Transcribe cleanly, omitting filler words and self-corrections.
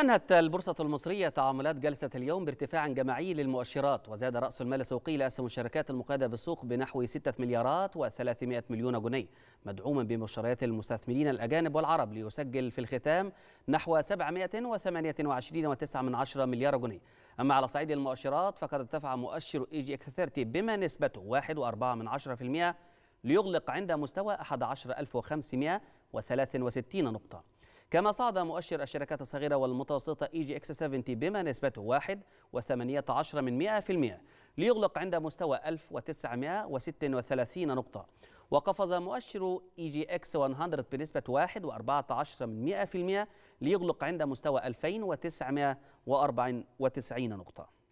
أنهت البورصة المصرية تعاملات جلسة اليوم بارتفاع جماعي للمؤشرات، وزاد رأس المال السوقي لأسهم الشركات المقيدة بالسوق بنحو 6,300 مليون جنيه، مدعوما بمشتريات المستثمرين الأجانب والعرب، ليسجل في الختام نحو 728.9 مليار جنيه. أما على صعيد المؤشرات فقد ارتفع مؤشر EGX 30 بما نسبته 1.4% ليغلق عند مستوى 11,563 نقطة. كما صعد مؤشر الشركات الصغيرة والمتوسطة EGX 70 بما نسبته 1.8% ليغلق عند مستوى 1936 نقطة. وقفز مؤشر EGX 100 بنسبة 1.14% ليغلق عند مستوى 2994 نقطة.